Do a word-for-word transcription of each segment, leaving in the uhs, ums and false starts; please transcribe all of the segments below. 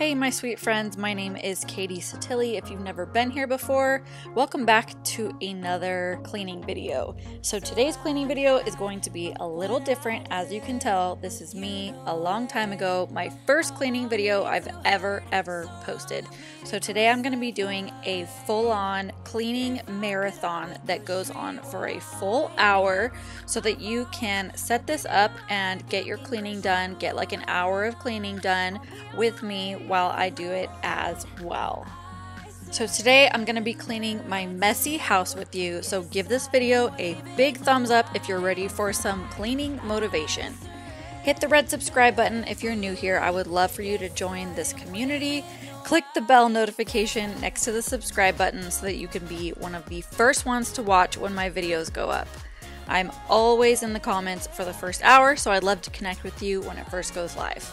Hey my sweet friends, my name is Katie Sottile. If you've never been here before, welcome back to another cleaning video. So today's cleaning video is going to be a little different. As you can tell, this is me a long time ago, my first cleaning video I've ever ever posted. So today I'm going to be doing a full-on cleaning marathon that goes on for a full hour so that you can set this up and get your cleaning done, get like an hour of cleaning done with me while I do it as well. So today I'm going to be cleaning my messy house with you, so give this video a big thumbs up if you're ready for some cleaning motivation. Hit the red subscribe button if you're new here. I would love for you to join this community. Click the bell notification next to the subscribe button so that you can be one of the first ones to watch when my videos go up. I'm always in the comments for the first hour, so I'd love to connect with you when it first goes live.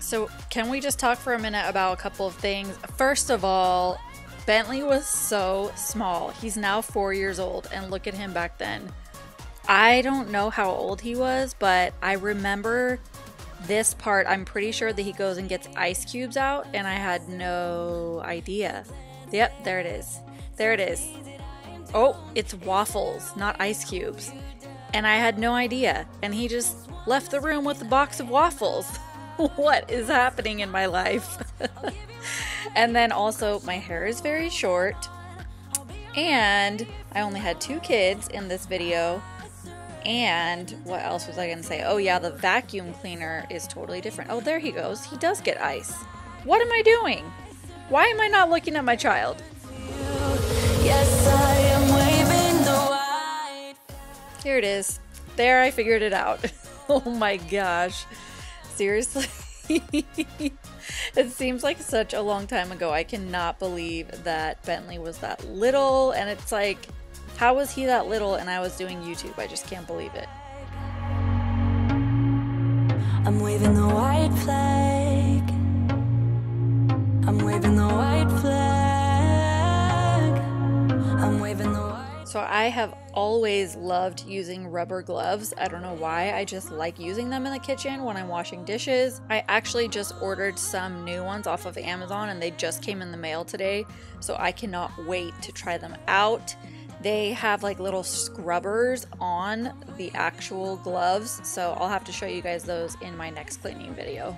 So can we just talk for a minute about a couple of things? First of all, Bentley was so small. He's now four years old, and look at him back then. I don't know how old he was, but I remember this part. I'm pretty sure that he goes and gets ice cubes out, and I had no idea. Yep, there it is. There it is. Oh, it's waffles, not ice cubes. And I had no idea. And he just left the room with a box of waffles. What is happening in my life? And then also, my hair is very short. And I only had two kids in this video. And what else was I gonna say? Oh yeah, the vacuum cleaner is totally different. Oh, there he goes. He does get ice. What am I doing? Why am I not looking at my child? Here it is. There, I figured it out. Oh my gosh. Seriously? It seems like such a long time ago. I cannot believe that Bentley was that little, and it's like, how was he that little and I was doing YouTube? I just can't believe it. I'm waving the white flag. I'm waving the white flag. I'm waving the white. So I have always loved using rubber gloves. I don't know why. I just like using them in the kitchen when I'm washing dishes. I actually just ordered some new ones off of Amazon, and they just came in the mail today. So I cannot wait to try them out. They have like little scrubbers on the actual gloves, so I'll have to show you guys those in my next cleaning video.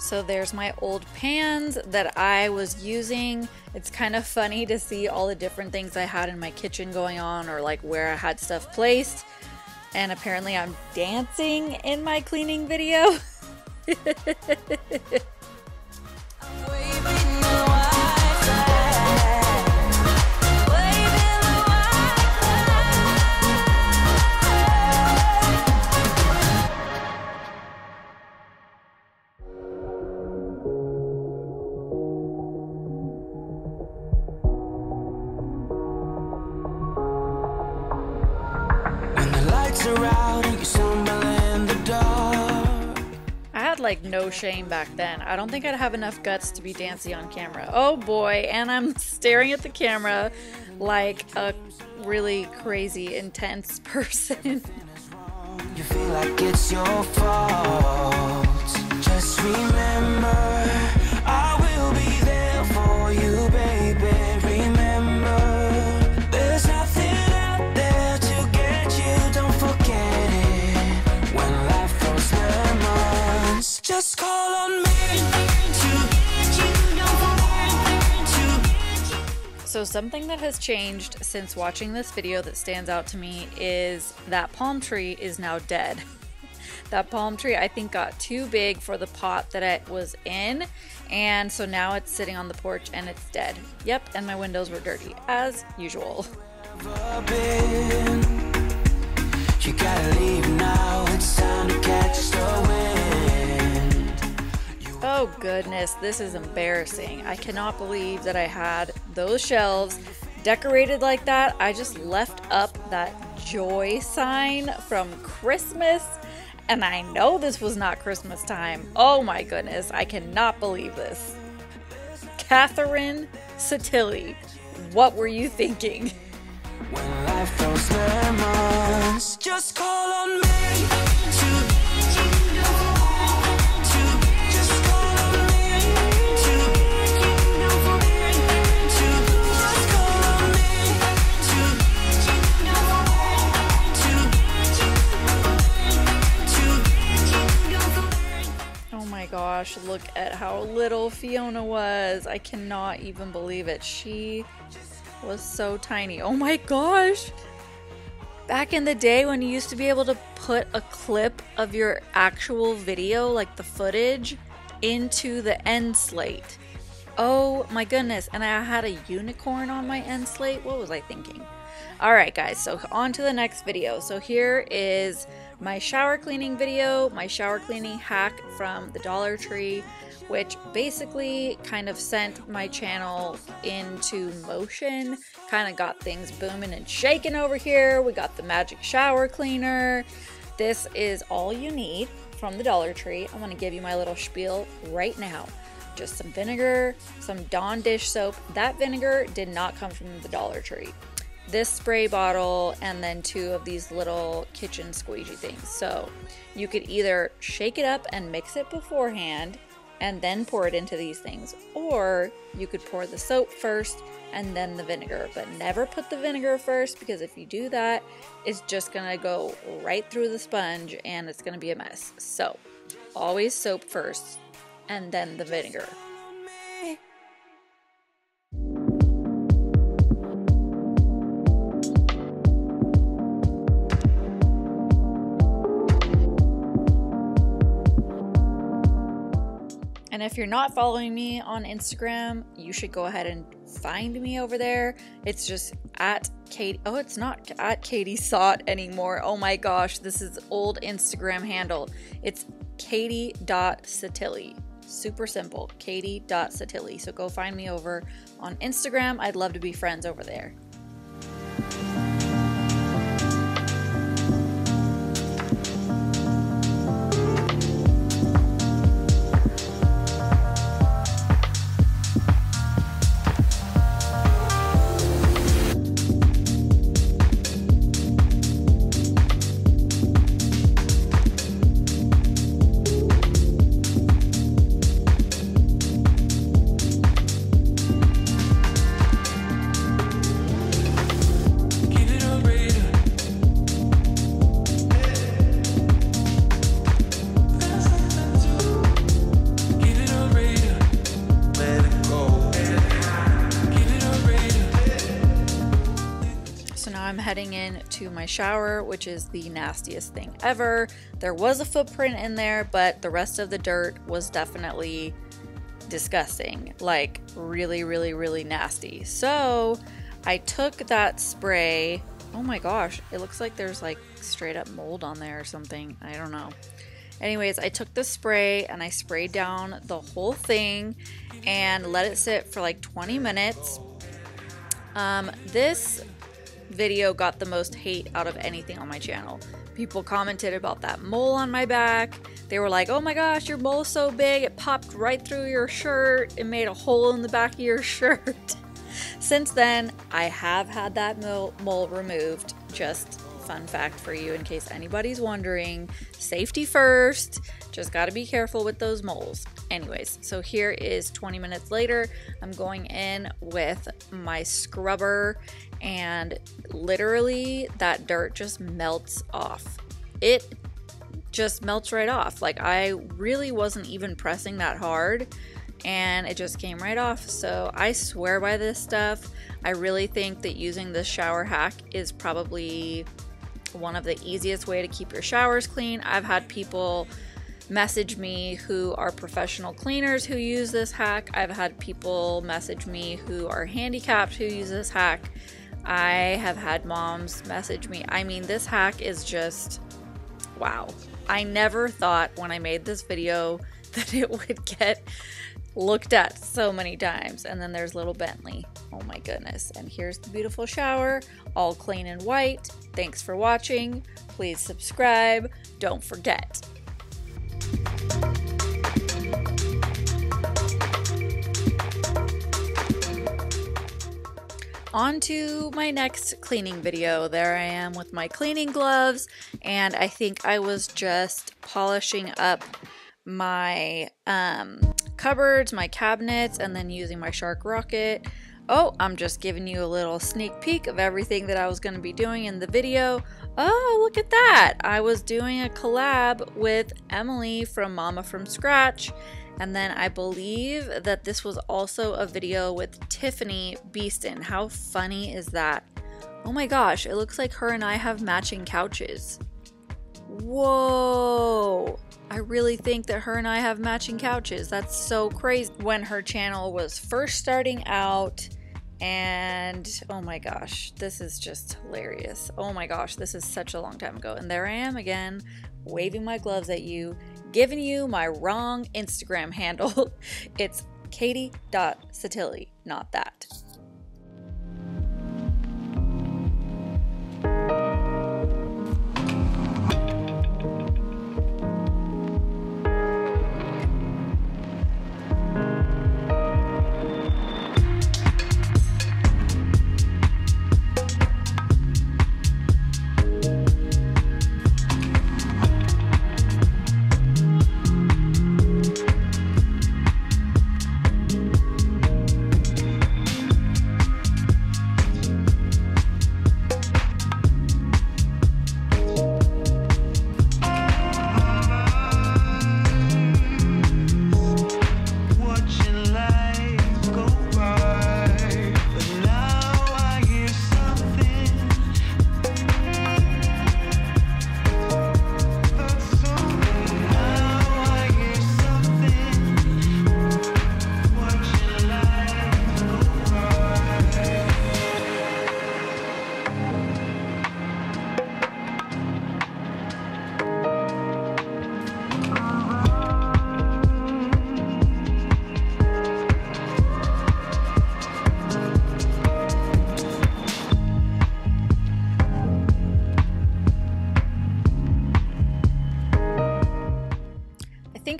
So there's my old pans that I was using. It's kind of funny to see all the different things I had in my kitchen going on, or like where I had stuff placed. And apparently I'm dancing in my cleaning video. Like no shame back then. I don't think I'd have enough guts to be dancing on camera. Oh boy, and I'm staring at the camera like a really crazy, intense person. You feel like it's your fault. Just remember, I will be there for you, baby. Remember, there's nothing out there to get you. Don't forget it when life throws lemons. Just call on me to get you, no, to get you. So something that has changed since watching this video that stands out to me is that palm tree is now dead. That palm tree I think got too big for the pot that it was in, and so now it's sitting on the porch and it's dead. Yep, and my windows were dirty as usual. You gotta leave now, it's time to catch the wind. Oh goodness, this is embarrassing. I cannot believe that I had those shelves decorated like that. I just left up that joy sign from Christmas and I know this was not Christmas time. Oh my goodness, I cannot believe this. Katie Sottile, what were you thinking? When life throws lemons, just call on me. Oh my gosh, look at how little Fiona was. I cannot even believe it. She was so tiny. Oh my gosh. Back in the day when you used to be able to put a clip of your actual video, like the footage, into the end slate. Oh my goodness. And I had a unicorn on my end slate. What was I thinking? All right guys, so on to the next video. So here is my shower cleaning video, my shower cleaning hack from the Dollar Tree, which basically kind of sent my channel into motion, kind of got things booming and shaking over here. We got the magic shower cleaner. This is all you need from the Dollar Tree. I'm gonna give you my little spiel right now. Just some vinegar, some Dawn dish soap. That vinegar did not come from the Dollar Tree. This spray bottle, and then two of these little kitchen squeegee things. So you could either shake it up and mix it beforehand and then pour it into these things, or you could pour the soap first and then the vinegar, but never put the vinegar first, because if you do that, it's just gonna go right through the sponge and it's gonna be a mess. So always soap first and then the vinegar. And if you're not following me on Instagram, you should go ahead and find me over there. It's just at Katie. Oh, it's not at Katie Sott anymore. Oh my gosh, this is old Instagram handle. It's katie dot sottile. Super simple, katie dot sottile. So go find me over on Instagram. I'd love to be friends over there. Heading in to my shower, which is the nastiest thing ever. There was a footprint in there, but the rest of the dirt was definitely disgusting, like really, really, really nasty. So I took that spray. Oh my gosh, it looks like there's like straight up mold on there or something. I don't know. Anyways, I took the spray and I sprayed down the whole thing and let it sit for like twenty minutes. Um, this video got the most hate out of anything on my channel. People commented about that mole on my back. They were like, oh my gosh, your mole's so big, it popped right through your shirt. It made a hole in the back of your shirt. Since then, I have had that mole, mole removed. Just fun fact for you in case anybody's wondering. Safety first. Just gotta be careful with those moles. Anyways, so here is twenty minutes later. I'm going in with my scrubber, and literally that dirt just melts off. It just melts right off. Like, I really wasn't even pressing that hard and it just came right off. So I swear by this stuff. I really think that using this shower hack is probably one of the easiest way to keep your showers clean. I've had people message me who are professional cleaners who use this hack. I've had people message me who are handicapped who use this hack. I have had moms message me. I mean, this hack is just Wow. I never thought when I made this video that it would get looked at so many times. And then there's little Bentley. Oh my goodness. And here's the beautiful shower, all clean and white. Thanks for watching. Please subscribe. Don't forget. On to my next cleaning video. There I am with my cleaning gloves, and I think I was just polishing up my um, cupboards, my cabinets, and then using my Shark Rocket. Oh, I'm just giving you a little sneak peek of everything that I was going to be doing in the video. Oh, look at that! I was doing a collab with Emily from Mama From Scratch. And then I believe that this was also a video with Tiffany Beeston. How funny is that? Oh my gosh, it looks like her and I have matching couches. Whoa! I really think that her and I have matching couches. That's so crazy. When her channel was first starting out, and oh my gosh, this is just hilarious. Oh my gosh, this is such a long time ago. And there I am again, waving my gloves at you, giving you my wrong Instagram handle. It's Katie dot Sottile, not that.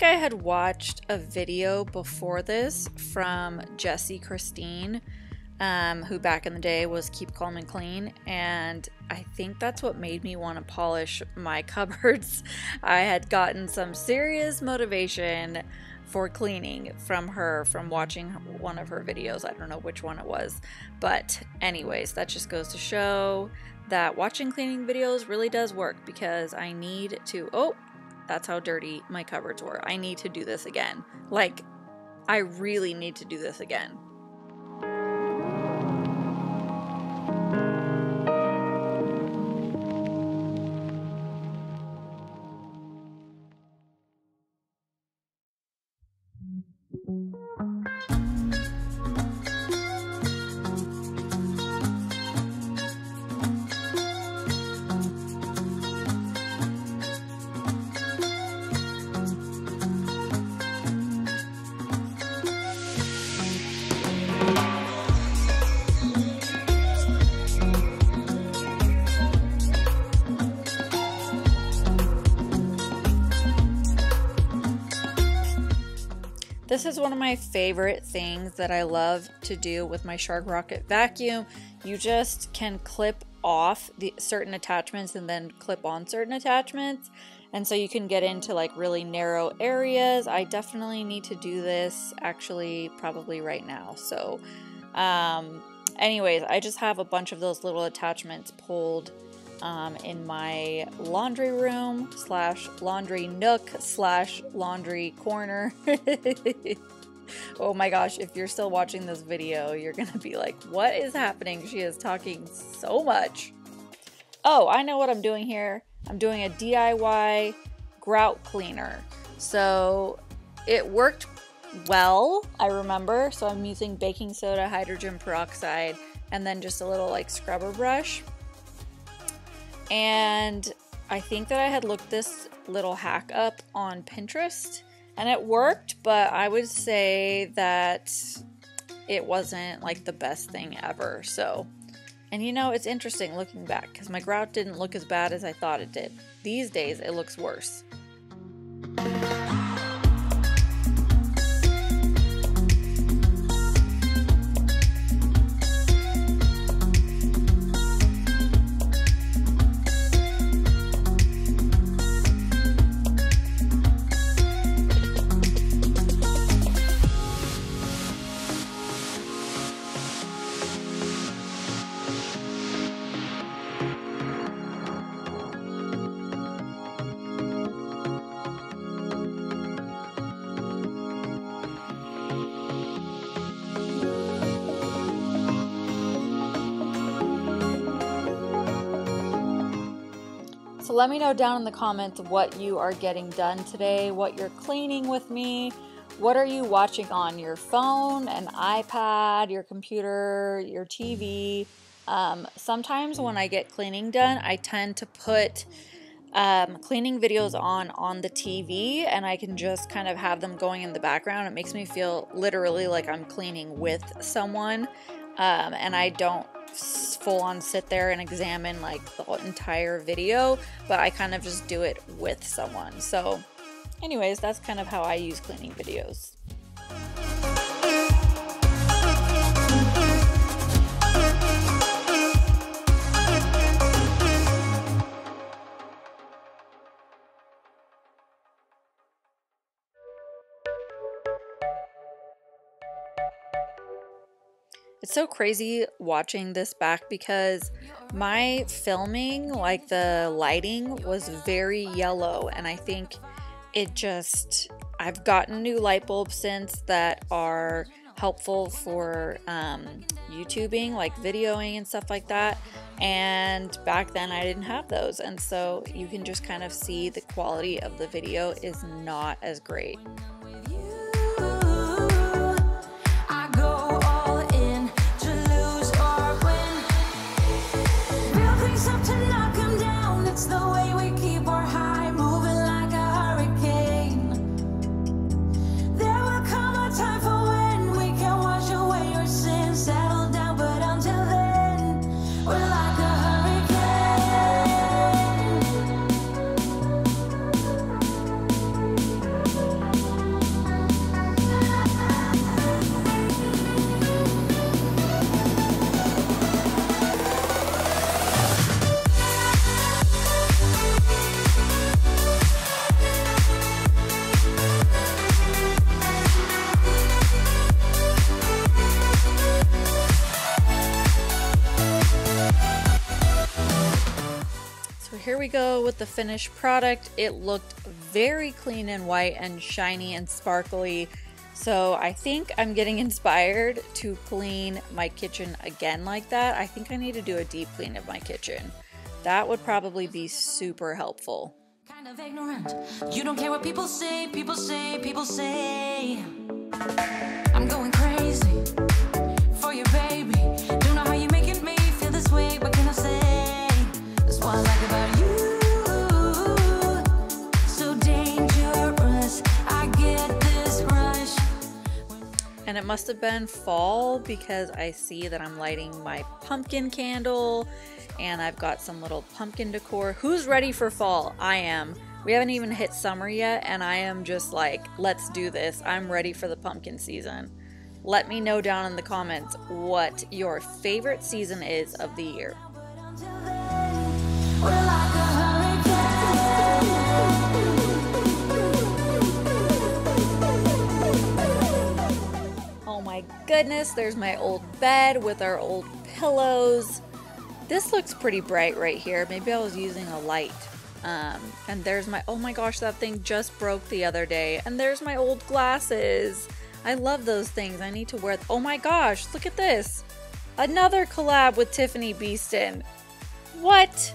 I had watched a video before this from Jessie Christine, um, who back in the day was Keep Calm and Clean, and I think that's what made me want to polish my cupboards. I had gotten some serious motivation for cleaning from her, from watching one of her videos. I don't know which one it was, but anyways, that just goes to show that watching cleaning videos really does work, because I need to... oh, that's how dirty my cupboards were. I need to do this again. Like, I really need to do this again. This is one of my favorite things that I love to do with my Shark Rocket vacuum. You just can clip off the certain attachments and then clip on certain attachments. And so you can get into like really narrow areas. I definitely need to do this actually probably right now. So um, anyways, I just have a bunch of those little attachments pulled um, in my laundry room slash laundry nook slash laundry corner. Oh my gosh, if you're still watching this video, you're gonna be like, what is happening? She is talking so much. Oh, I know what I'm doing here. I'm doing a D I Y grout cleaner. So it worked well, I remember. So I'm using baking soda, hydrogen peroxide, and then just a little like scrubber brush. And I think that I had looked this little hack up on Pinterest and it worked, but I would say that it wasn't like the best thing ever. So, and you know, it's interesting looking back because my grout didn't look as bad as I thought it did. These days it looks worse. So let me know down in the comments what you are getting done today, what you're cleaning with me, what are you watching on your phone, an iPad, your computer, your T V. Um, sometimes when I get cleaning done, I tend to put um, cleaning videos on on the T V and I can just kind of have them going in the background. It makes me feel literally like I'm cleaning with someone, um, and I don't full on sit there and examine like the entire video, but I kind of just do it with someone. So anyways, that's kind of how I use cleaning videos. It's so crazy watching this back because my filming, like the lighting was very yellow, and I think it just, I've gotten new light bulbs since that are helpful for um, YouTubing, like videoing and stuff like that, and back then I didn't have those, and so you can just kind of see the quality of the video is not as great. Here we go with the finished product. It looked very clean and white and shiny and sparkly. So I think I'm getting inspired to clean my kitchen again like that. I think I need to do a deep clean of my kitchen. That would probably be super helpful. Kind of ignorant. You don't care what people say, people say, people say. I'm going crazy for your baby. Don't know how you're making me feel this way, but can I say? What I like about you, so dangerous, I get this rush. And it must have been fall because I see that I'm lighting my pumpkin candle and I've got some little pumpkin decor. Who's ready for fall? I am. We haven't even hit summer yet and I am just like, let's do this. I'm ready for the pumpkin season. Let me know down in the comments what your favorite season is of the year. We're like a hurricane. Oh my goodness, there's my old bed with our old pillows. This looks pretty bright right here. Maybe I was using a light. Um, and there's my, oh my gosh, that thing just broke the other day. And there's my old glasses. I love those things. I need to wear, oh my gosh, look at this. Another collab with Tiffany Beeston. What?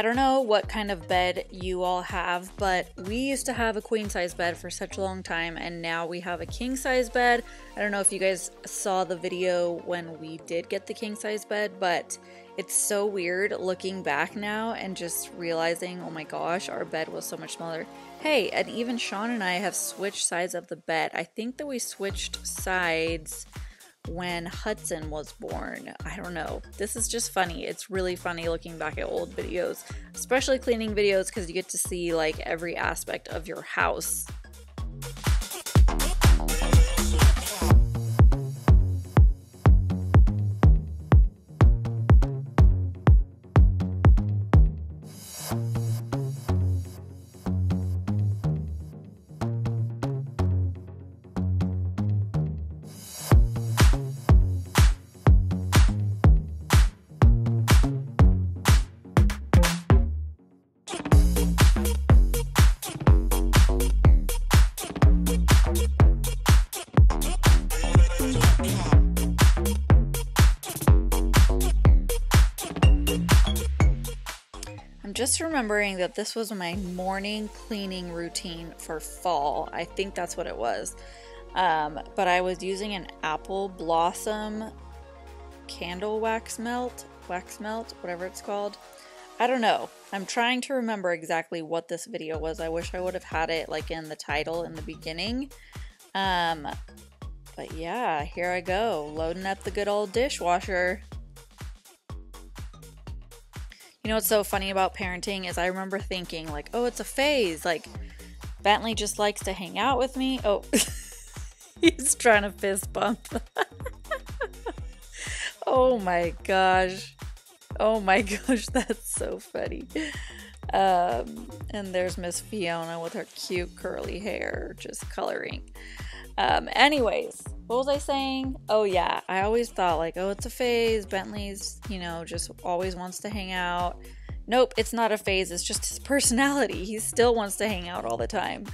I don't know what kind of bed you all have, but we used to have a queen size bed for such a long time, and now we have a king size bed. I don't know if you guys saw the video when we did get the king size bed, but it's so weird looking back now and just realizing, oh my gosh, our bed was so much smaller. Hey, and even Sean and I have switched sides of the bed. I think that we switched sides when Hudson was born. I don't know. This is just funny. It's really funny looking back at old videos, especially cleaning videos, because you get to see like every aspect of your house. Just remembering that this was my morning cleaning routine for fall. I think that's what it was. Um, but I was using an apple blossom candle wax melt, wax melt, whatever it's called. I don't know. I'm trying to remember exactly what this video was. I wish I would have had it like in the title in the beginning. Um, but yeah, here I go, loading up the good old dishwasher. You know what's so funny about parenting is I remember thinking like, oh, it's a phase. Like, Bentley just likes to hang out with me. Oh, he's trying to fist bump. Oh my gosh. Oh my gosh, that's so funny. Um, and there's Miss Fiona with her cute curly hair, just coloring. Um, anyways, what was I saying? Oh yeah, I always thought like, oh, it's a phase. Bentley's, you know, just always wants to hang out. Nope, it's not a phase. It's just his personality. He still wants to hang out all the time.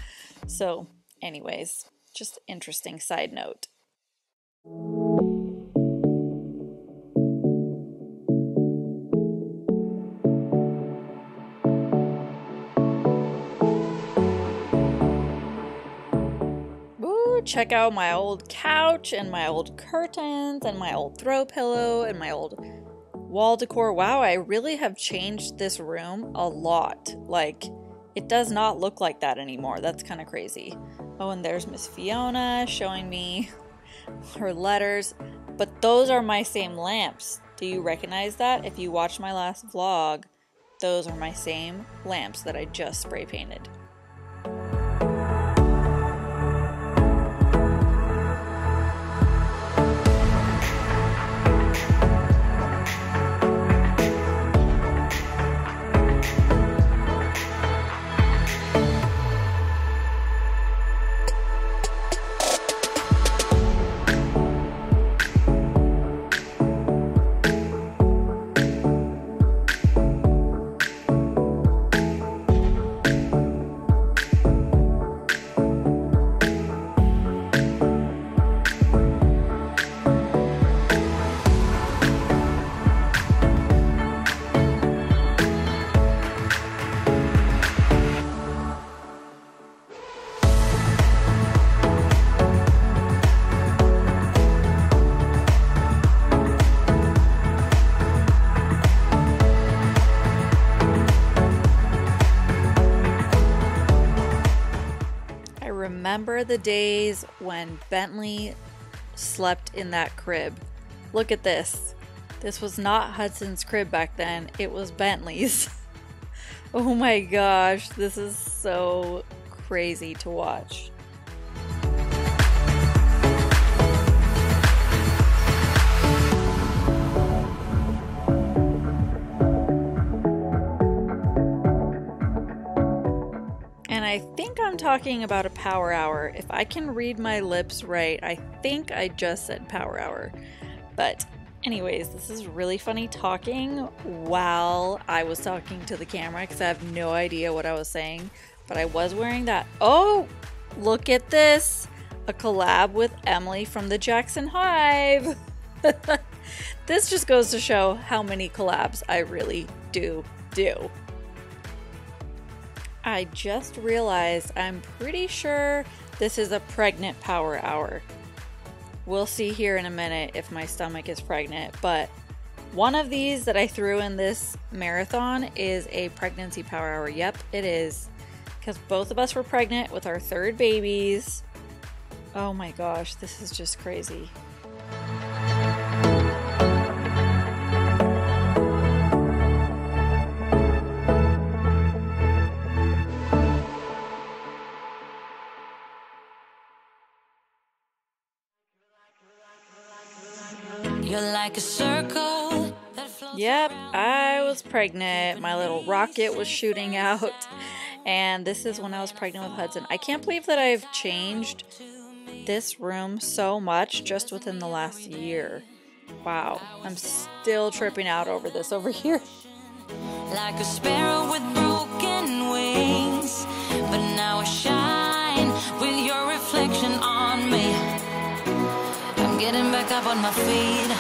So anyways, just interesting side note. Check out my old couch and my old curtains and my old throw pillow and my old wall decor. Wow, I really have changed this room a lot. Like, it does not look like that anymore. That's kind of crazy. Oh, and there's Miss Fiona showing me her letters. But those are my same lamps. Do you recognize that? If you watched my last vlog, those are my same lamps that I just spray painted. Remember the days when Bentley slept in that crib. Look at this. This was not Hudson's crib back then. It was Bentley's. Oh my gosh, this is so crazy to watch. I think I'm talking about a power hour. If I can read my lips right, I think I just said power hour. But anyways, this is really funny talking while I was talking to the camera because I have no idea what I was saying, but I was wearing that. Oh, look at this. A collab with Emily from the Jackson Hive. This just goes to show how many collabs I really do do. I just realized I'm pretty sure this is a pregnant power hour. We'll see here in a minute if my stomach is pregnant, but one of these that I threw in this marathon is a pregnancy power hour. Yep, it is, because both of us were pregnant with our third babies. Oh my gosh, this is just crazy. Like a circle that floats. Yep, I was pregnant. My little rocket was shooting out, and this is when I was pregnant with Hudson. I can't believe that I've changed this room so much just within the last year. Wow, I'm still tripping out over this over here. Like a sparrow with broken wings, but now I shine with your reflection on me. I'm getting back up on my feet.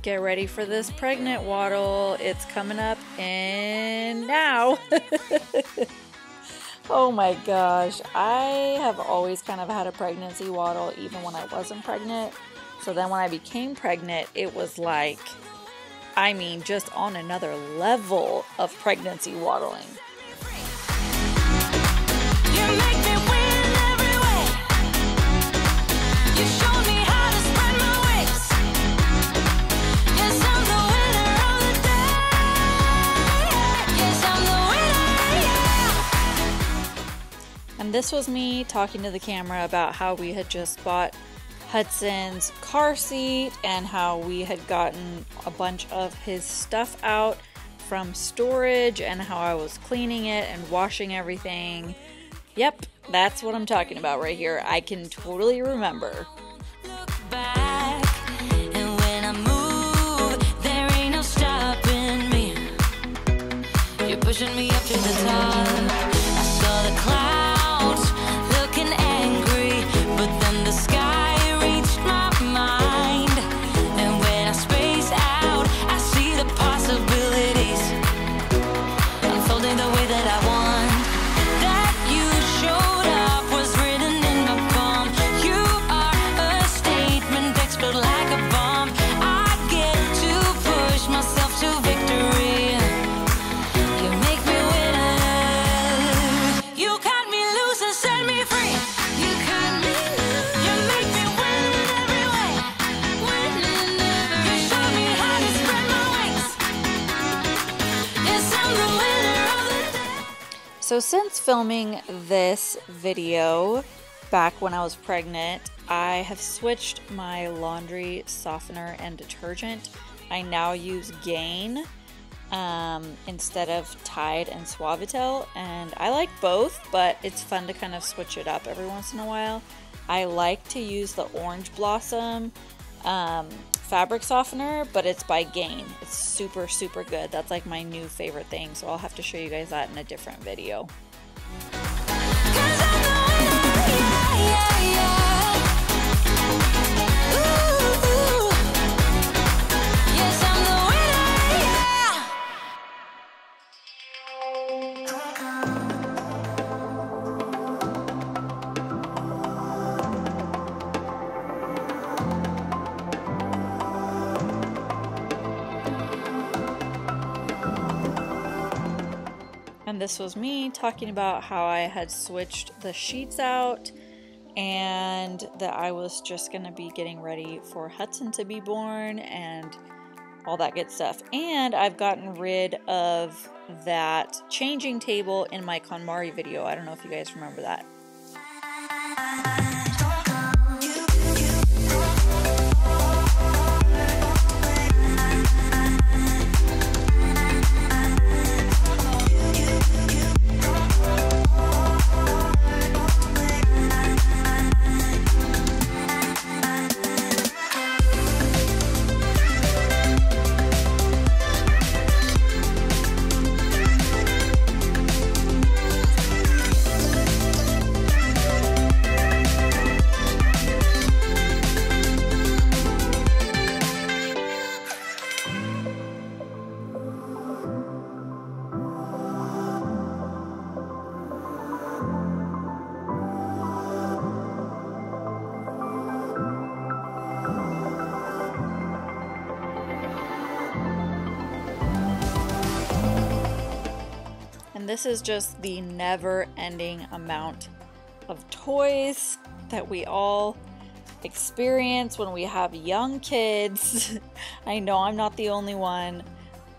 Get ready for this pregnant waddle. It's coming up and now. Oh my gosh. I have always kind of had a pregnancy waddle even when I wasn't pregnant. So then when I became pregnant, it was like, I mean, just on another level of pregnancy waddling. And this was me talking to the camera about how we had just bought Hudson's car seat and how we had gotten a bunch of his stuff out from storage and how I was cleaning it and washing everything. Yep, that's what I'm talking about right here. I can totally remember. Look back, and when I move, there ain't no stopping me. You're pushing me up to the top. I saw the clouds. So since filming this video back when I was pregnant, I have switched my laundry softener and detergent. I now use Gain um, instead of Tide and Suavitel, and I like both, but it's fun to kind of switch it up every once in a while. I like to use the Orange Blossom um, fabric softener, but it's by Gain. It's super super good. That's like my new favorite thing, so I'll have to show you guys that in a different video. And this was me talking about how I had switched the sheets out and that I was just going to be getting ready for Hudson to be born and all that good stuff. And I've gotten rid of that changing table in my KonMari video. I don't know if you guys remember that. And this is just the never-ending amount of toys that we all experience when we have young kids. I know I'm not the only one.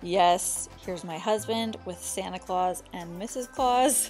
Yes, here's my husband with Santa Claus and Missus Claus.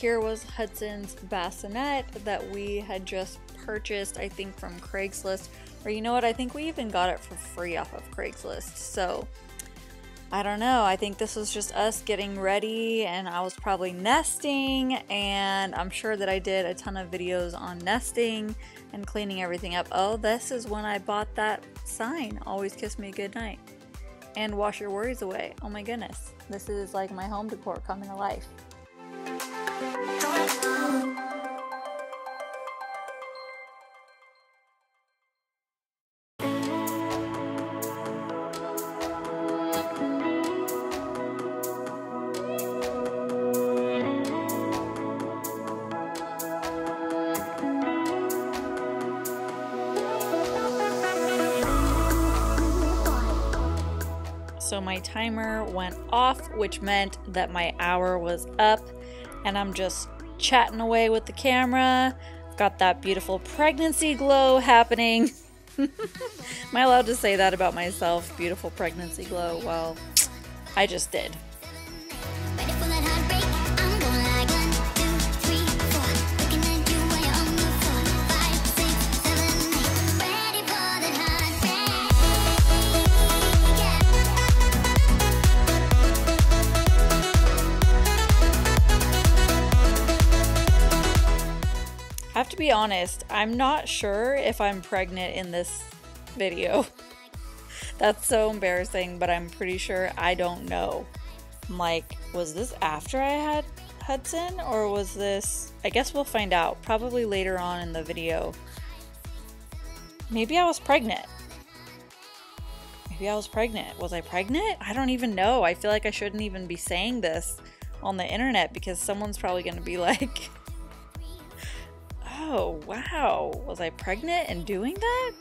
Here was Hudson's bassinet that we had just purchased, I think from Craigslist, or you know what, I think we even got it for free off of Craigslist. So I don't know, I think this was just us getting ready, and I was probably nesting, and I'm sure that I did a ton of videos on nesting and cleaning everything up. Oh, this is when I bought that sign, always kiss me goodnight and wash your worries away. Oh my goodness, this is like my home decor coming to life. So my timer went off, which meant that my hour was up, and I'm just chatting away with the camera. Got that beautiful pregnancy glow happening. Am I allowed to say that about myself? Beautiful pregnancy glow? Well, I just did. To be honest, I'm not sure if I'm pregnant in this video. That's so embarrassing, but I'm pretty sure I don't know. I'm like, was this after I had Hudson, or was this, I guess we'll find out probably later on in the video. Maybe I was pregnant. Maybe I was pregnant. Was I pregnant? I don't even know. I feel like I shouldn't even be saying this on the internet, because someone's probably going to be like, oh, wow, was I pregnant and doing that?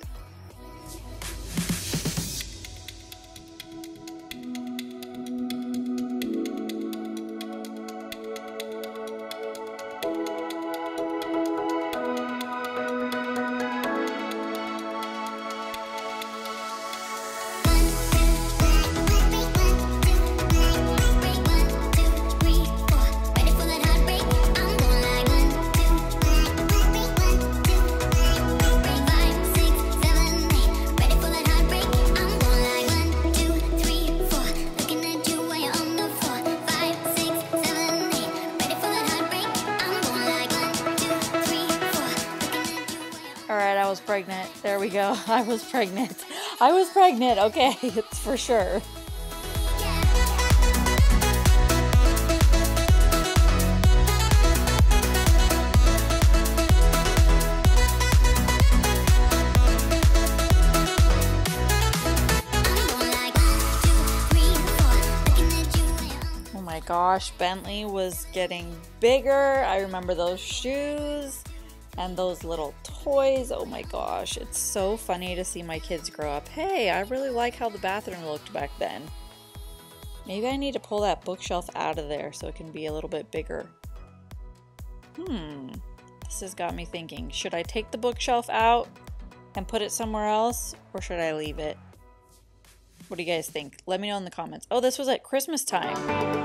Pregnant. There we go. I was pregnant. I was pregnant. Okay, it's for sure. Oh my gosh, Bentley was getting bigger. I remember those shoes and those little toys. Oh my gosh, it's so funny to see my kids grow up. Hey, I really like how the bathroom looked back then. Maybe I need to pull that bookshelf out of there so it can be a little bit bigger. Hmm, this has got me thinking. Should I take the bookshelf out and put it somewhere else, or should I leave it? What do you guys think? Let me know in the comments. Oh, this was at Christmas time.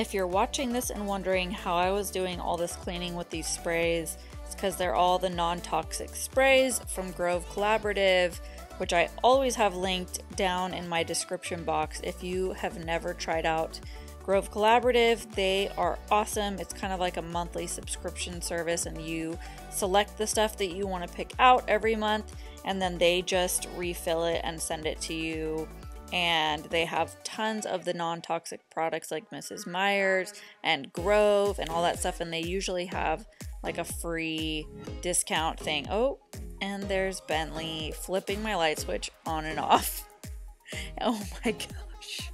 If you're watching this and wondering how I was doing all this cleaning with these sprays, it's because they're all the non-toxic sprays from Grove Collaborative, which I always have linked down in my description box if you have never tried out Grove Collaborative. They are awesome. It's kind of like a monthly subscription service, and you select the stuff that you want to pick out every month, and then they just refill it and send it to you. And they have tons of the non-toxic products like Missus Myers and Grove and all that stuff, and they usually have like a free discount thing. Oh, and there's Bentley flipping my light switch on and off. Oh my gosh.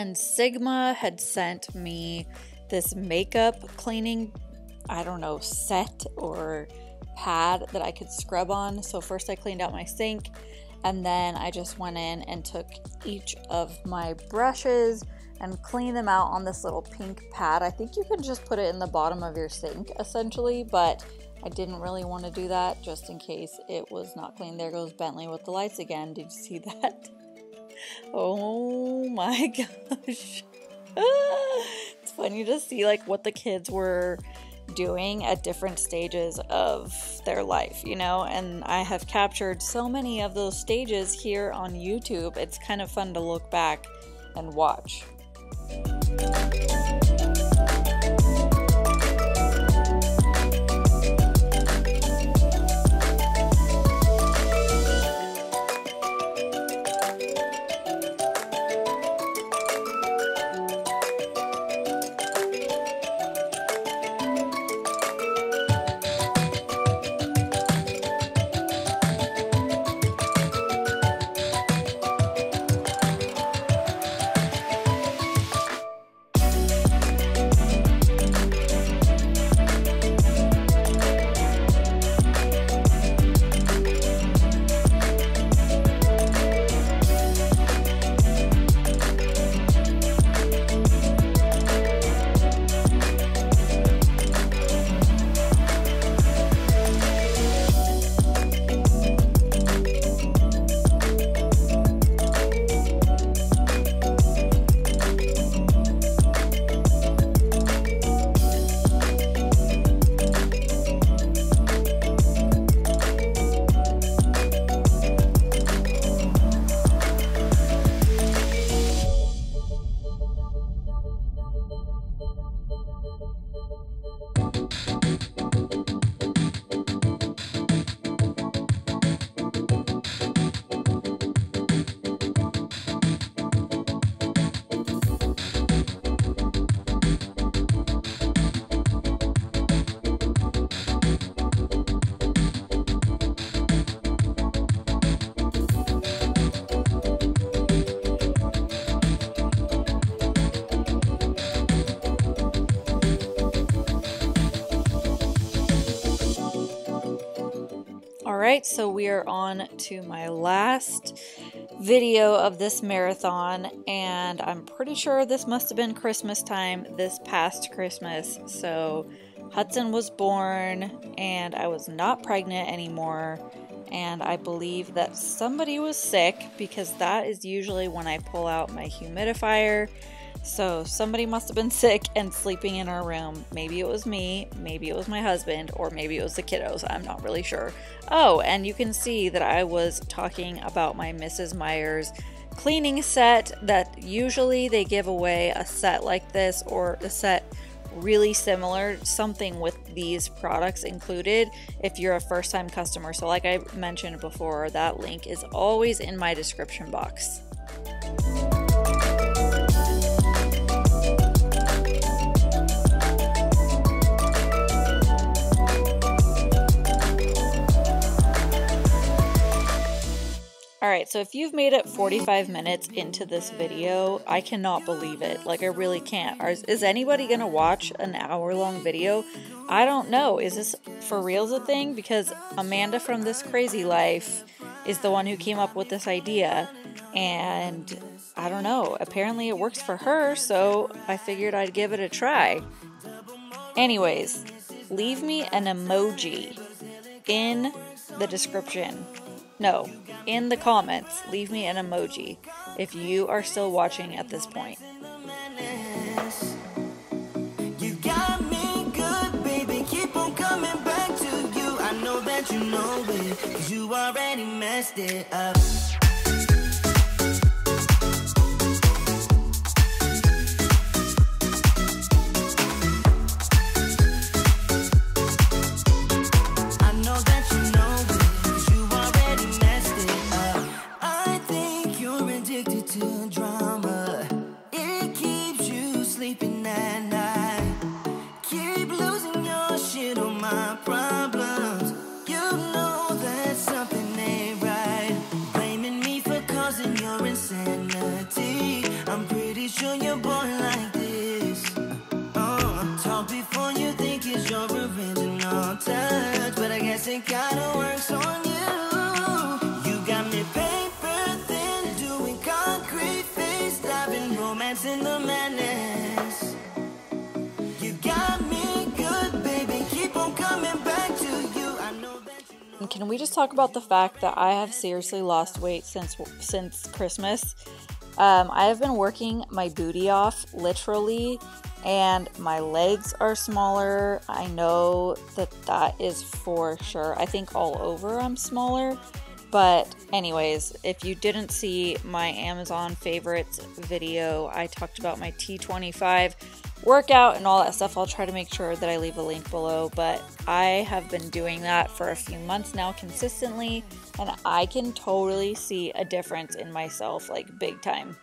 And Sigma had sent me this makeup cleaning, I don't know, set or pad that I could scrub on. So first I cleaned out my sink, and then I just went in and took each of my brushes and cleaned them out on this little pink pad. I think you can just put it in the bottom of your sink essentially, but I didn't really want to do that just in case it was not clean. There goes Bentley with the lights again. Did you see that? Oh my gosh. It's funny to see like what the kids were doing at different stages of their life, you know, and I have captured so many of those stages here on YouTube. It's kind of fun to look back and watch. Alright, so we are on to my last video of this marathon, and I'm pretty sure this must have been Christmas time this past Christmas. So Hudson was born and I was not pregnant anymore, and I believe that somebody was sick because that is usually when I pull out my humidifier. So somebody must have been sick and sleeping in our room. Maybe it was me, maybe it was my husband, or maybe it was the kiddos. I'm not really sure. Oh, and you can see that I was talking about my Missus Myers cleaning set, that usually they give away a set like this or a set really similar, something with these products included, if you're a first-time customer. So like I mentioned before, that link is always in my description box. Alright, so if you've made it forty-five minutes into this video, I cannot believe it. Like, I really can't. Is, is anybody going to watch an hour-long video? I don't know. Is this for reals a thing? Because Amanda from This Crazy Life is the one who came up with this idea. And, I don't know. Apparently it works for her, so I figured I'd give it a try. Anyways, leave me an emoji in the description. No, in the comments, leave me an emoji if you are still watching at this point. You got me good, baby. Keep on coming back to you. I know that you know it, 'cause you already messed it up. Can we just talk about the fact that I have seriously lost weight since since Christmas? Um, I have been working my booty off, literally, and my legs are smaller. I know that that is for sure. I think all over I'm smaller. But anyways, if you didn't see my Amazon favorites video, I talked about my T twenty-five workout and all that stuff. I'll try to make sure that I leave a link below, but I have been doing that for a few months now consistently, and I can totally see a difference in myself, like big time.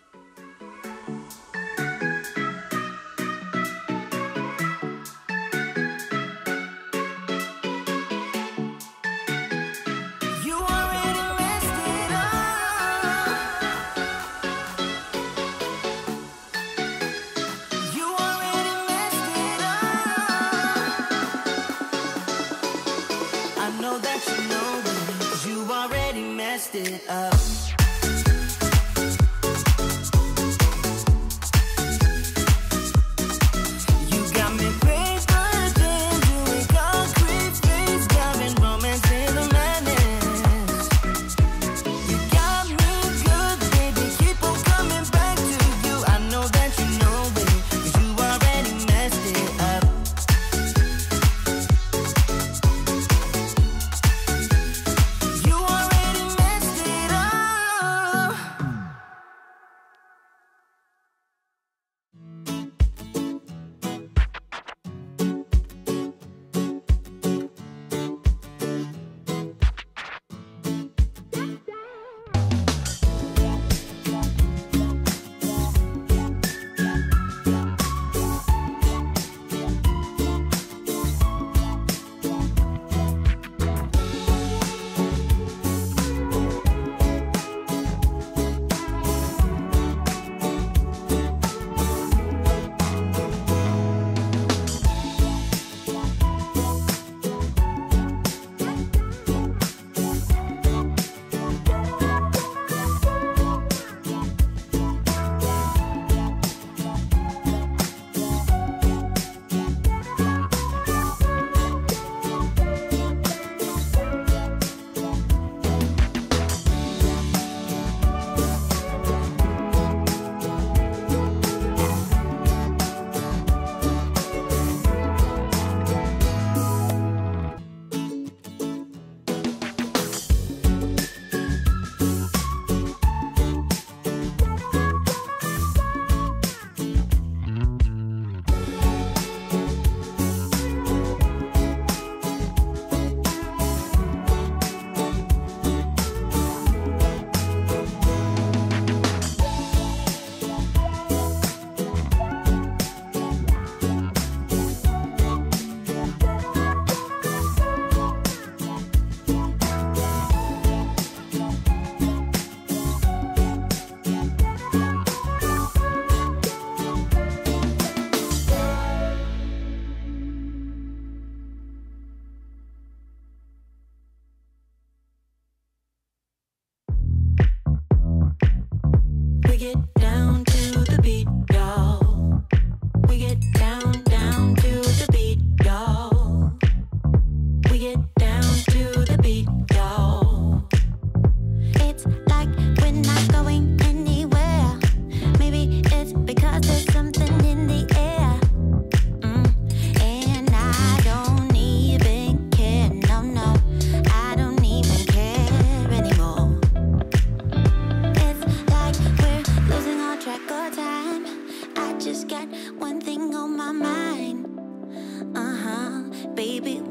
It up.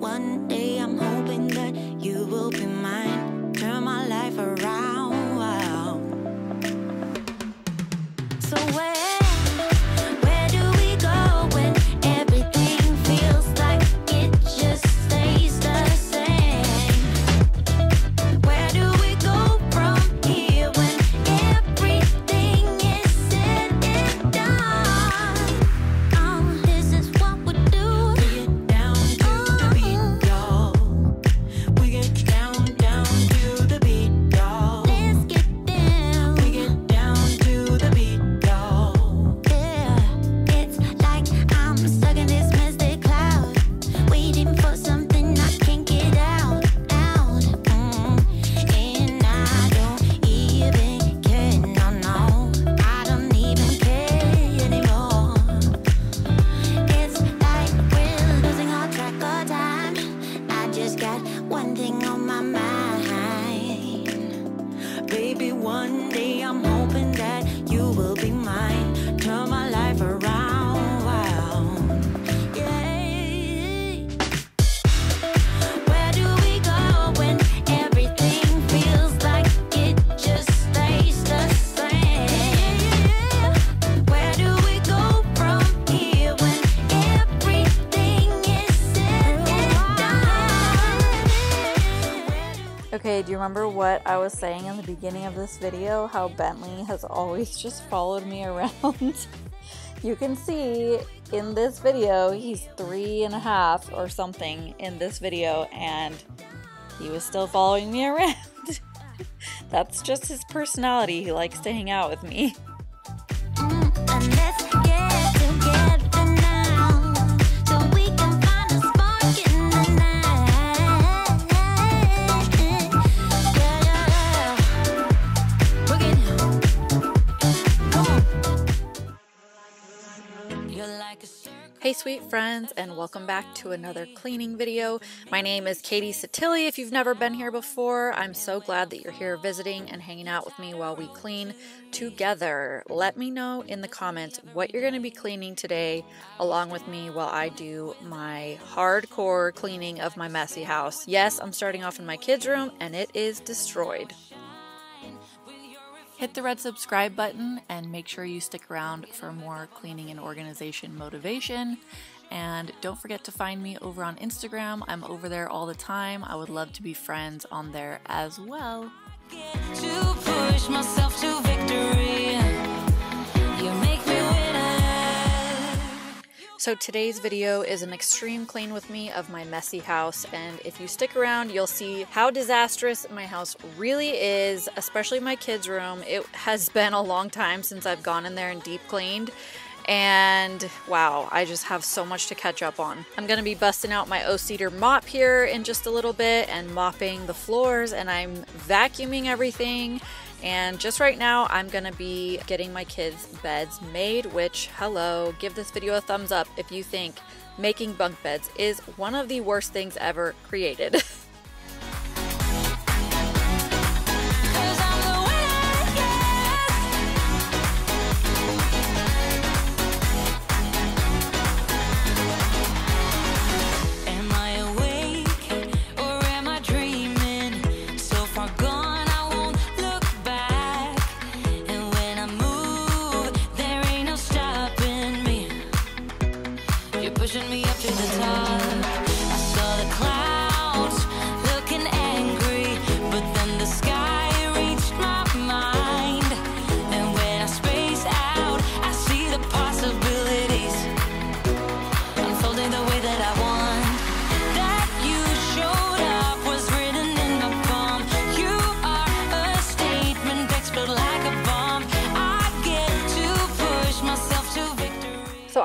One day I'm hoping that you will be mine. Turn my life around, wow. So where Okay, do you remember what I was saying in the beginning of this video? How Bentley has always just followed me around. You can see in this video, he's three and a half or something in this video, and he was still following me around. That's just his personality. He likes to hang out with me. Hey sweet friends, and welcome back to another cleaning video. My name is Katie Sottile. If you've never been here before, I'm so glad that you're here visiting and hanging out with me while we clean together. Let me know in the comments what you're going to be cleaning today along with me while I do my hardcore cleaning of my messy house. Yes, I'm starting off in my kids' room and it is destroyed. Hit the red subscribe button and make sure you stick around for more cleaning and organization motivation. And don't forget to find me over on Instagram. I'm over there all the time. I would love to be friends on there as well. To push myself to victory. You make me winner. So today's video is an extreme clean with me of my messy house, and if you stick around you'll see how disastrous my house really is, especially my kids' room. It has been a long time since I've gone in there and deep cleaned, and wow, I just have so much to catch up on. I'm gonna be busting out my O-Cedar mop here in just a little bit and mopping the floors, and I'm vacuuming everything. And just right now, I'm gonna be getting my kids' beds made, which, hello, give this video a thumbs up if you think making bunk beds is one of the worst things ever created.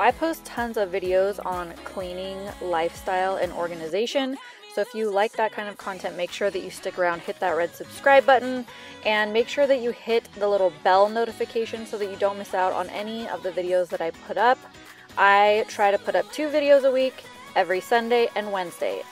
I post tons of videos on cleaning, lifestyle, and organization, so if you like that kind of content, make sure that you stick around, hit that red subscribe button, and make sure that you hit the little bell notification so that you don't miss out on any of the videos that I put up. I try to put up two videos a week, every Sunday and Wednesday.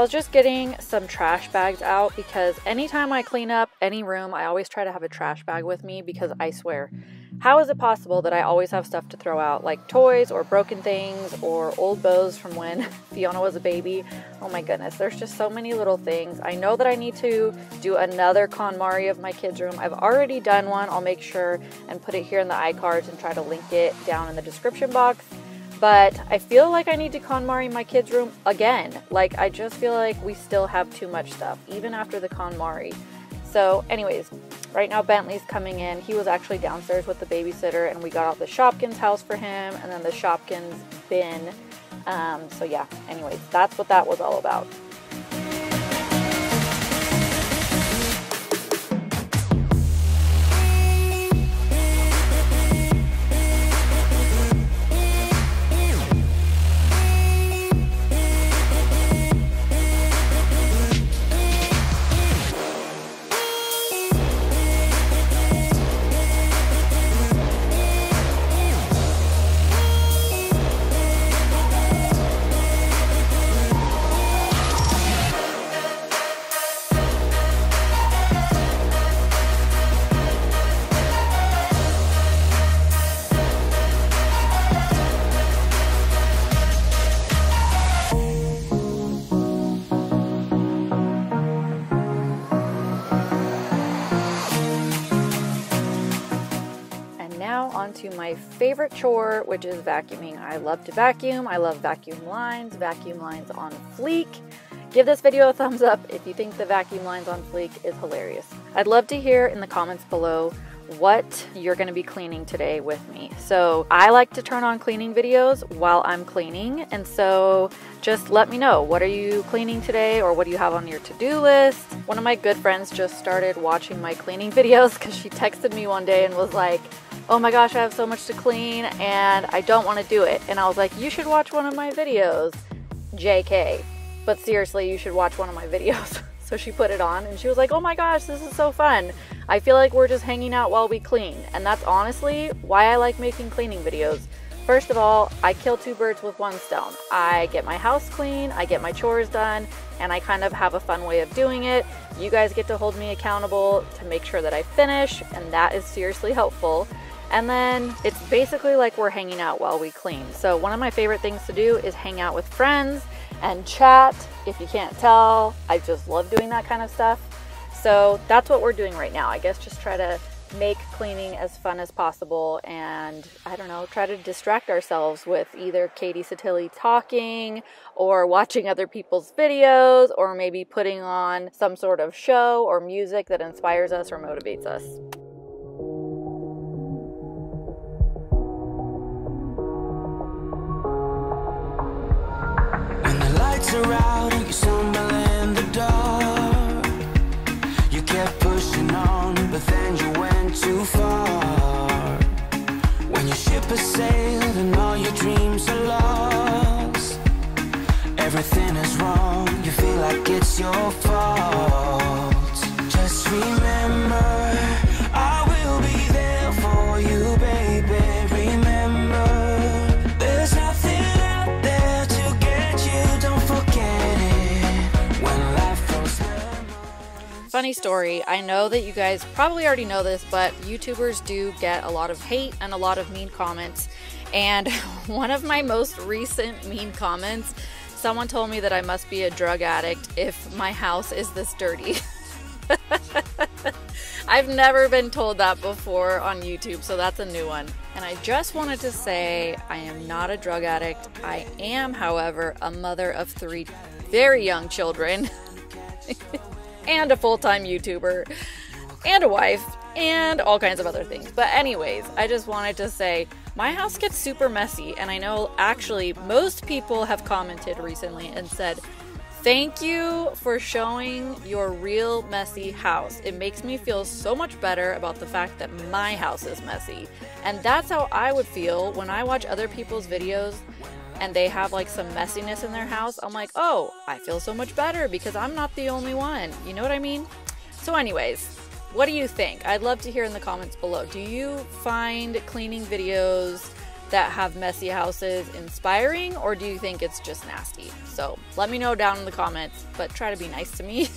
I was just getting some trash bags out because anytime I clean up any room, I always try to have a trash bag with me because I swear, how is it possible that I always have stuff to throw out, like toys or broken things or old bows from when Fiona was a baby? Oh my goodness, there's just so many little things. I know that I need to do another KonMari of my kids' room. I've already done one. I'll make sure and put it here in the iCards and try to link it down in the description box. But I feel like I need to KonMari my kids' room again. Like, I just feel like we still have too much stuff, even after the KonMari. So anyways, right now Bentley's coming in. He was actually downstairs with the babysitter, and we got out the Shopkins house for him, and then the Shopkins bin. Um, so yeah, anyways, that's what that was all about. To my favorite chore, which is vacuuming. I love to vacuum. I love vacuum lines. Vacuum lines on fleek. Give this video a thumbs up if you think the vacuum lines on fleek is hilarious. I'd love to hear in the comments below what you're going to be cleaning today with me. So I like to turn on cleaning videos while I'm cleaning, and so just let me know, what are you cleaning today, or what do you have on your to-do list? One of my good friends just started watching my cleaning videos because she texted me one day and was like, oh my gosh, I have so much to clean and I don't want to do it. And I was like, you should watch one of my videos, J K. But seriously, you should watch one of my videos. So she put it on and she was like, oh my gosh, this is so fun. I feel like we're just hanging out while we clean. And that's honestly why I like making cleaning videos. First of all, I kill two birds with one stone. I get my house clean, I get my chores done, and I kind of have a fun way of doing it. You guys get to hold me accountable to make sure that I finish, and that is seriously helpful. And then it's basically like we're hanging out while we clean. So one of my favorite things to do is hang out with friends and chat. If you can't tell, I just love doing that kind of stuff. So that's what we're doing right now. I guess just try to make cleaning as fun as possible, and I don't know, try to distract ourselves with either Katie Sottile talking or watching other people's videos, or maybe putting on some sort of show or music that inspires us or motivates us. Around you stumble in the dark, you kept pushing on, but then you went too far. When your ship has sailed and all your dreams are lost, everything is wrong, you feel like it's your fault. Just remember, I will be there for you, baby. Remember, there's nothing out there to get you. Funny story, I know that you guys probably already know this, but YouTubers do get a lot of hate and a lot of mean comments. And one of my most recent mean comments, someone told me that I must be a drug addict if my house is this dirty. I've never been told that before on YouTube, so that's a new one. And I just wanted to say I am not a drug addict. I am, however, a mother of three very young children. And a full-time YouTuber, and a wife, and all kinds of other things. But anyways, I just wanted to say, my house gets super messy, and I know actually most people have commented recently and said, thank you for showing your real messy house. It makes me feel so much better about the fact that my house is messy. And that's how I would feel when I watch other people's videos and they have like some messiness in their house. I'm like, oh, I feel so much better because I'm not the only one. You know what I mean? So anyways, what do you think? I'd love to hear in the comments below. Do you find cleaning videos that have messy houses inspiring, or do you think it's just nasty? So let me know down in the comments, but try to be nice to me.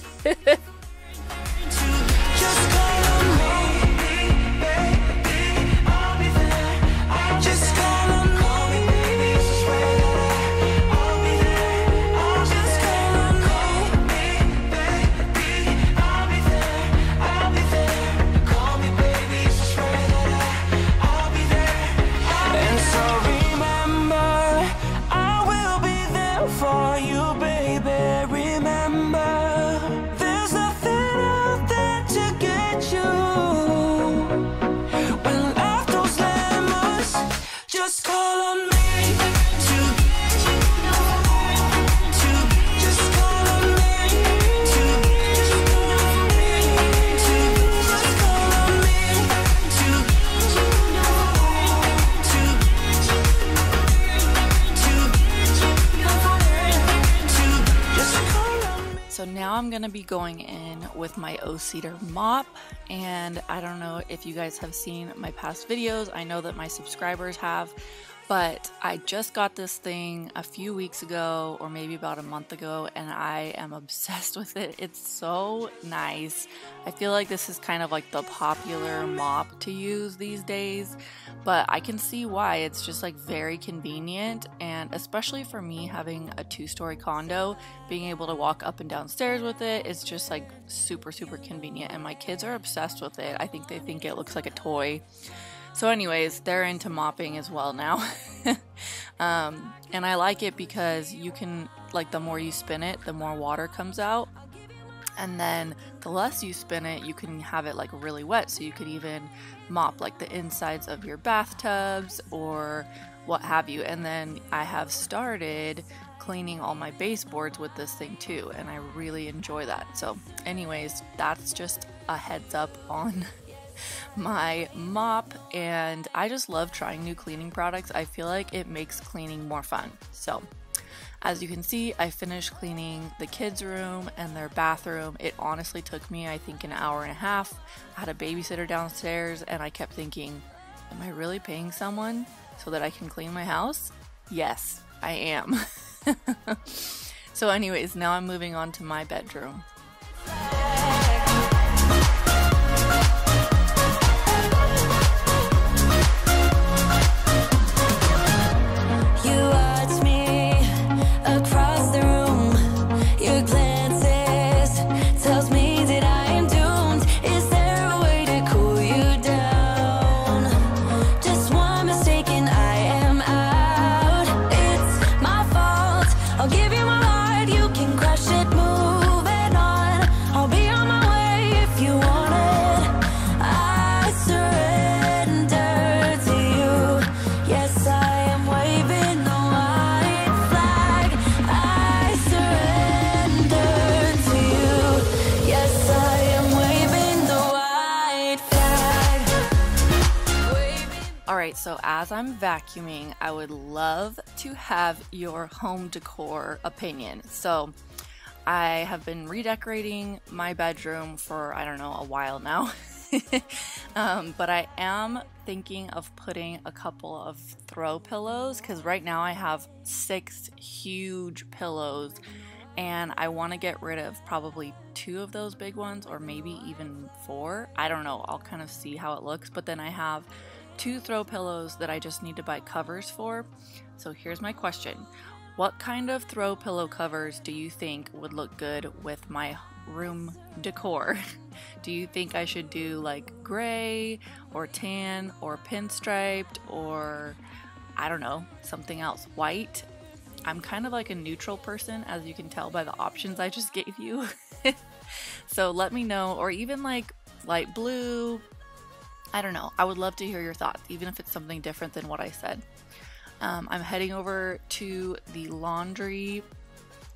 So now I'm gonna be going in with my O-Cedar mop, and I don't know if you guys have seen my past videos. I know that my subscribers have, but I just got this thing a few weeks ago, or maybe about a month ago, and I am obsessed with it. It's so nice. I feel like this is kind of like the popular mop to use these days, but I can see why. It's just like very convenient, and especially for me having a two-story condo, being able to walk up and down stairs with it, it's just like super super convenient, and my kids are obsessed with it. I think they think it looks like a toy. So anyways, they're into mopping as well now. um, and I like it because you can, like, the more you spin it, the more water comes out, and then the less you spin it, you can have it like really wet, so you could even mop like the insides of your bathtubs or what have you. And then I have started cleaning all my baseboards with this thing too, and I really enjoy that. So anyways, that's just a heads up on my mop, and I just love trying new cleaning products. I feel like it makes cleaning more fun. So as you can see, I finished cleaning the kids' room and their bathroom. It honestly took me, I think, an hour and a half. I had a babysitter downstairs, and I kept thinking, am I really paying someone so that I can clean my house? Yes, I am. So anyways, now I'm moving on to my bedroom. Alright, so as I'm vacuuming, I would love to have your home decor opinion. So I have been redecorating my bedroom for, I don't know, a while now. um, but I am thinking of putting a couple of throw pillows, because right now I have six huge pillows, and I want to get rid of probably two of those big ones, or maybe even four. I don't know, I'll kind of see how it looks. But then I have two throw pillows that I just need to buy covers for. So here's my question. What kind of throw pillow covers do you think would look good with my room decor? Do you think I should do like gray or tan or pinstriped, or I don't know, something else, white? I'm kind of like a neutral person, as you can tell by the options I just gave you. So let me know, or even like light blue. I don't know. I would love to hear your thoughts, even if it's something different than what I said. Um, I'm heading over to the laundry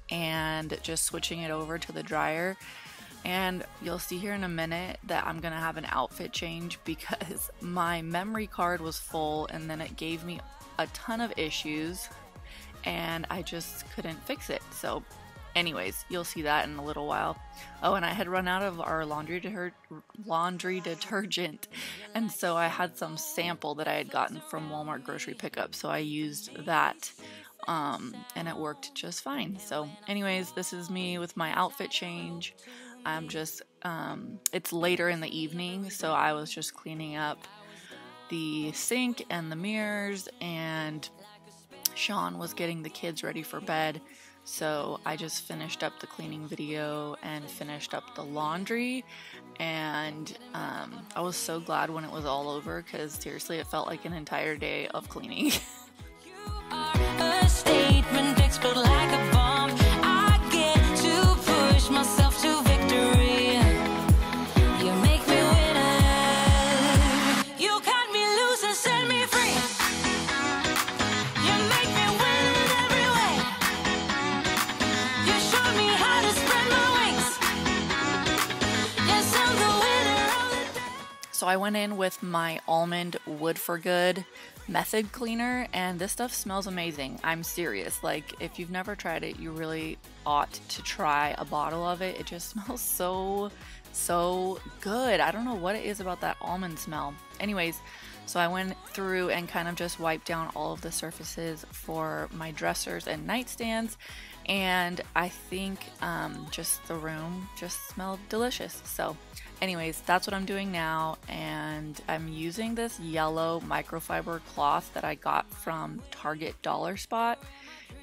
and just switching it over to the dryer. And you'll see here in a minute that I'm going to have an outfit change, because my memory card was full and then it gave me a ton of issues and I just couldn't fix it. So Anyways, you'll see that in a little while. Oh, and I had run out of our laundry de- laundry detergent, and so I had some sample that I had gotten from Walmart grocery pickup, so I used that, um, and it worked just fine. So anyways, this is me with my outfit change. I'm just, um, it's later in the evening, so I was just cleaning up the sink and the mirrors, and Sean was getting the kids ready for bed. So I just finished up the cleaning video and finished up the laundry, and um, I was so glad when it was all over, because seriously it felt like an entire day of cleaning. So I went in with my almond Wood for Good method cleaner, and this stuff smells amazing. I'm serious. Like, if you've never tried it, you really ought to try a bottle of it. It just smells so, so good. I don't know what it is about that almond smell. Anyways, so I went through and kind of just wiped down all of the surfaces for my dressers and nightstands, and I think um, just the room just smelled delicious. So anyways, that's what I'm doing now, and I'm using this yellow microfiber cloth that I got from Target Dollar Spot,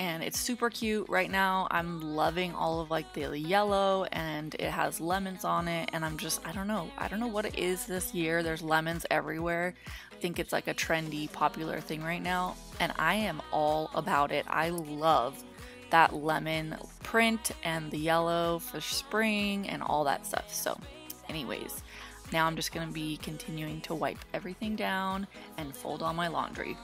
and it's super cute right now. I'm loving all of like the yellow, and it has lemons on it, and I'm just, I don't know, I don't know what it is this year. There's lemons everywhere. I think it's like a trendy, popular thing right now, and I am all about it. I love that lemon print and the yellow for spring and all that stuff. So anyways, now I'm just going to be continuing to wipe everything down and fold all my laundry.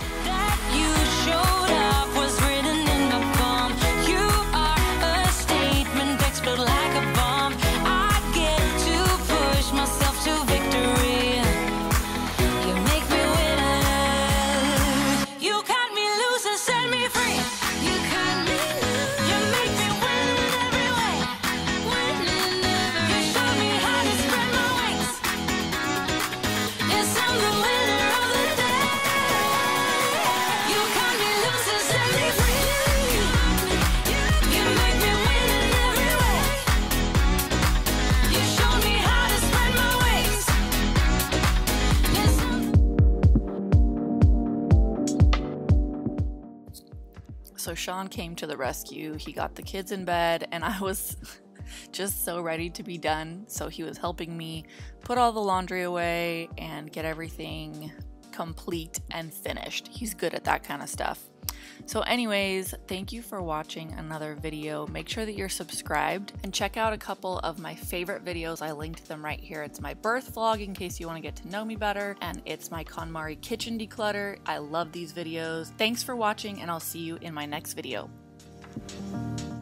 That you showed up was written in the bomb. You are a statement that exploded like a bomb. I get to push myself to victory. You make me winner. You cut me loose and set me free. You cut me loose. You make me win in every way. Win in every way. You showed me how to spread my wings. Yes, I'm the winner of the day. You cut me loose and set me free. You make me win in every way. You showed me how to spread my wings. Yes, I'm So Sean came to the rescue. He got the kids in bed, and I was just so ready to be done. So he was helping me put all the laundry away and get everything complete and finished. He's good at that kind of stuff. So anyways, thank you for watching another video. Make sure that you're subscribed and check out a couple of my favorite videos. I linked them right here. It's my birth vlog in case you want to get to know me better, and it's my KonMari kitchen declutter. I love these videos. Thanks for watching, and I'll see you in my next video.